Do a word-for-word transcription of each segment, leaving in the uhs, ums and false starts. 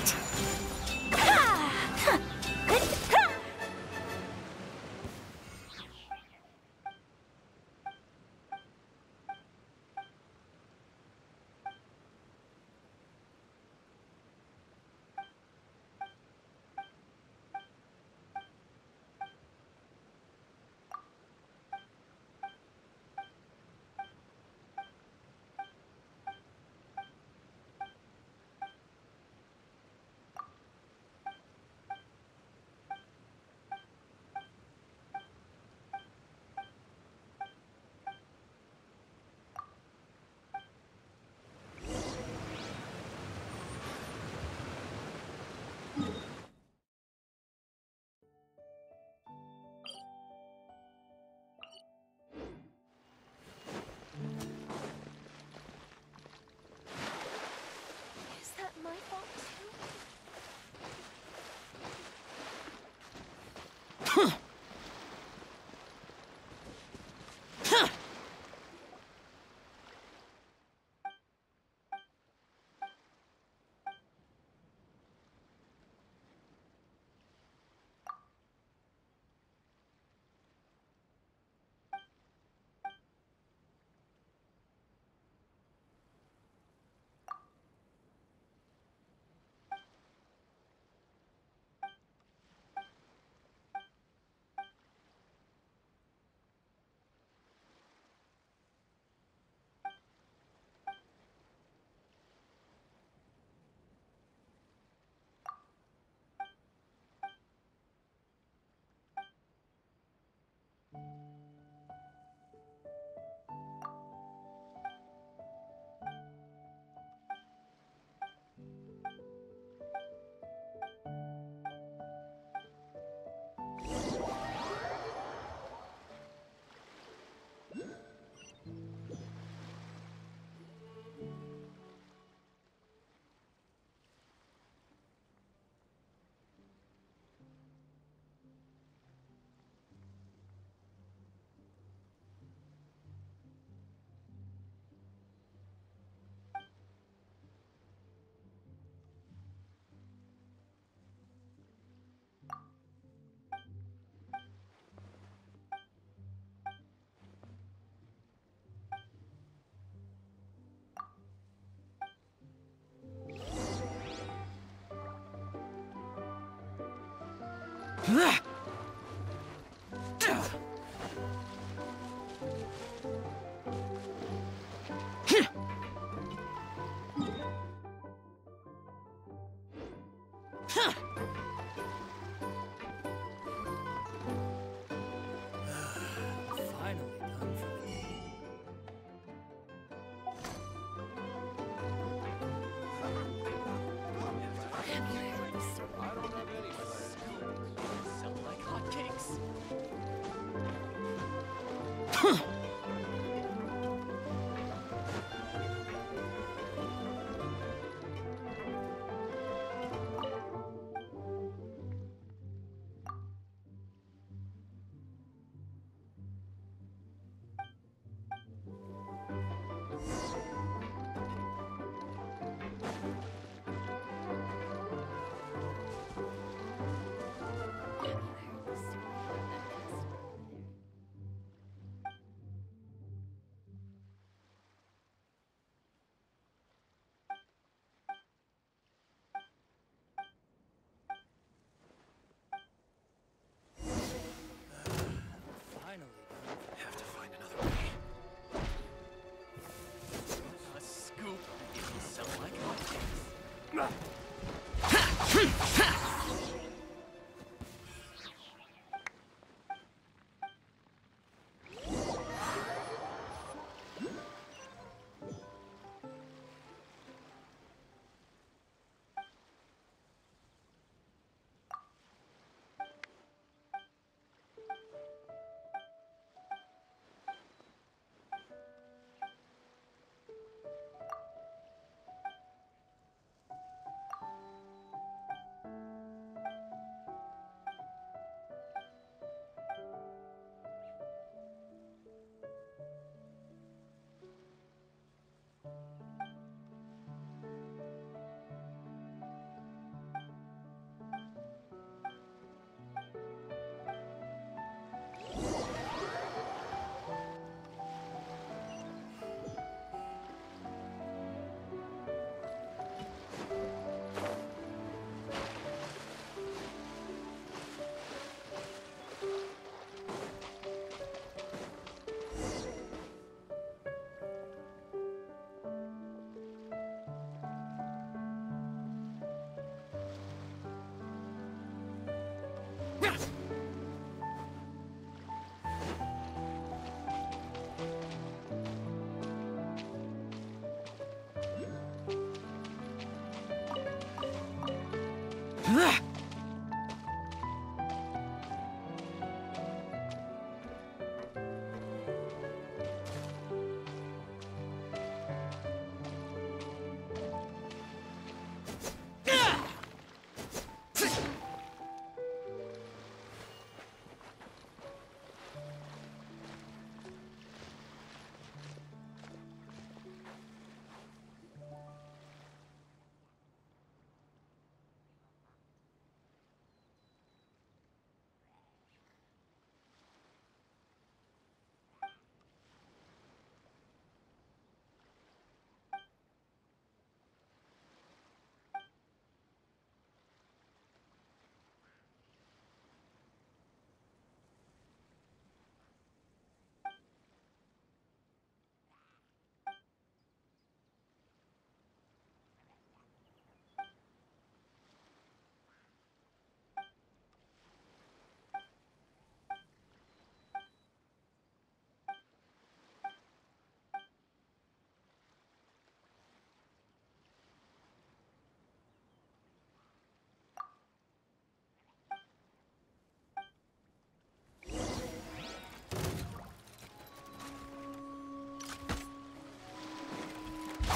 fight! My fault too. Ugh!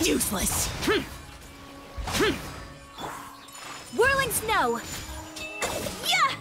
Useless. Hm. Hm. Whirling snow. Yeah.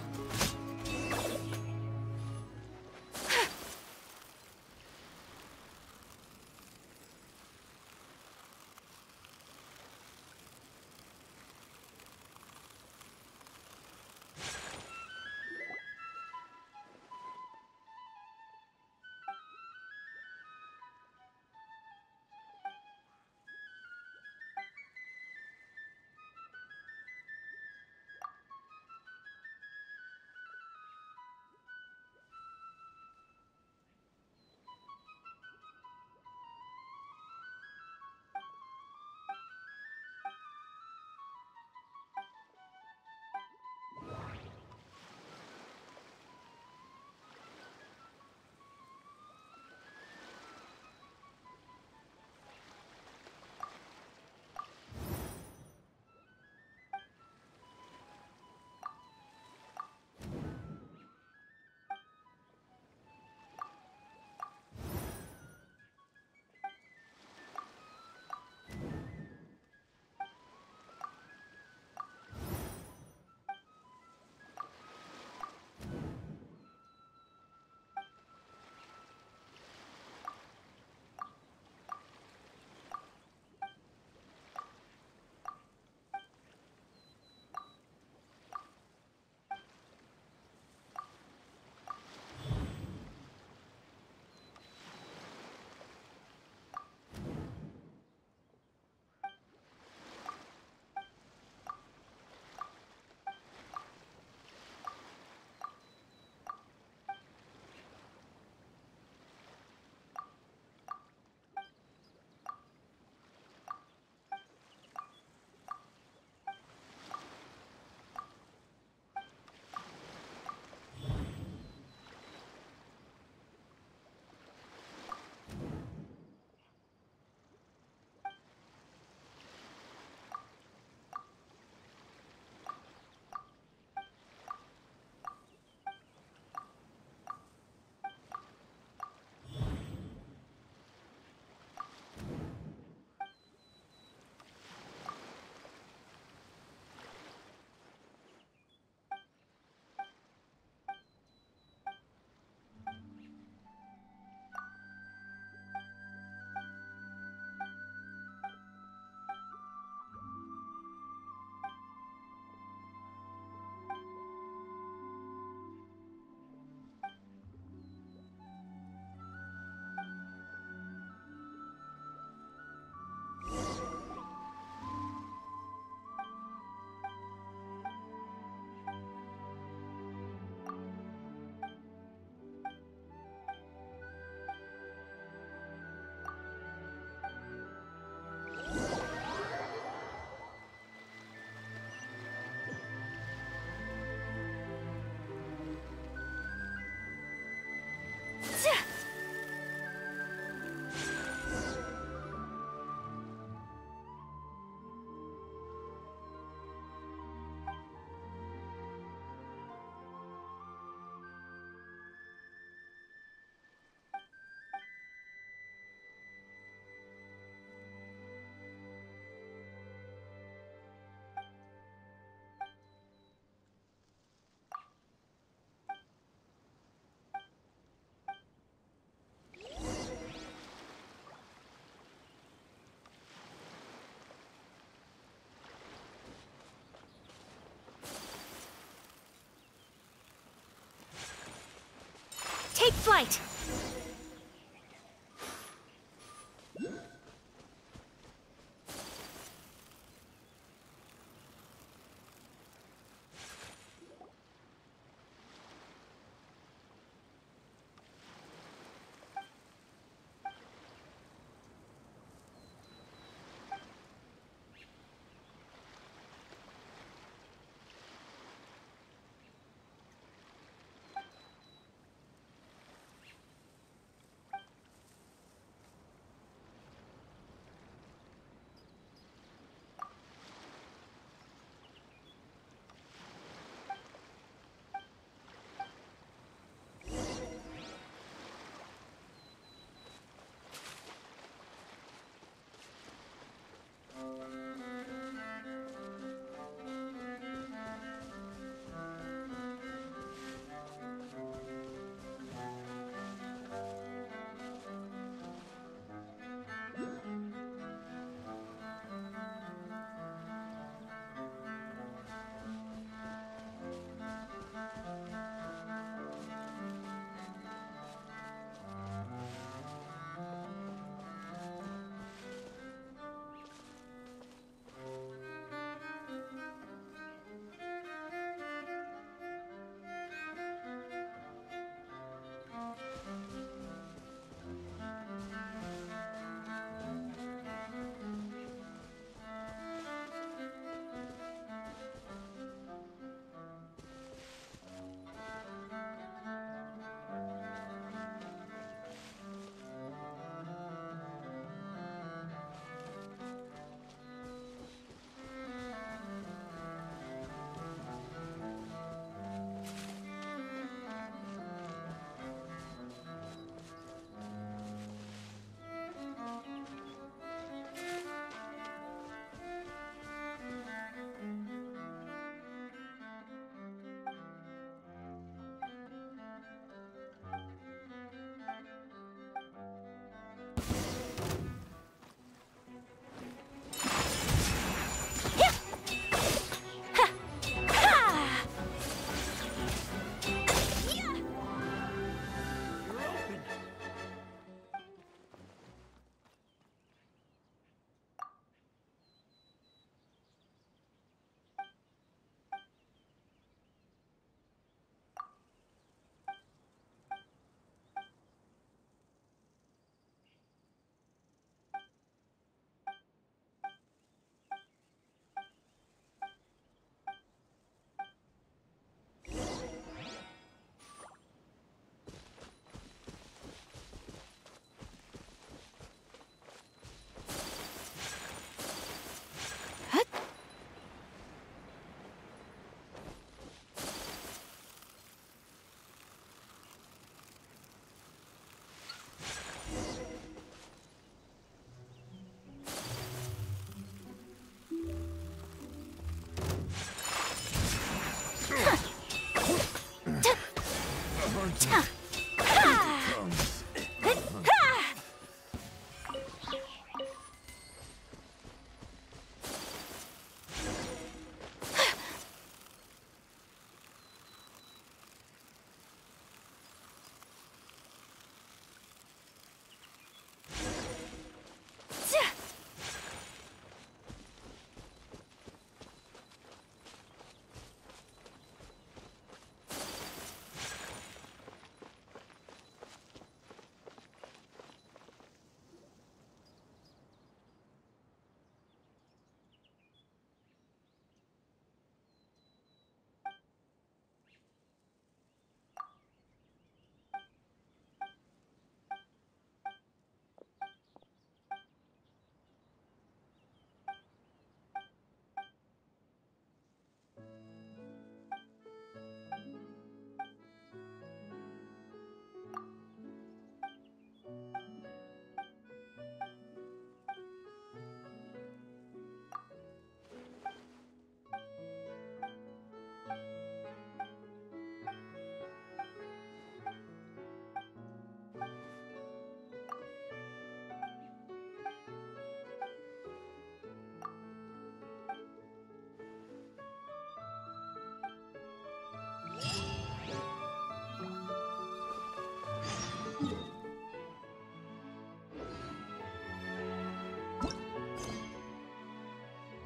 Take flight!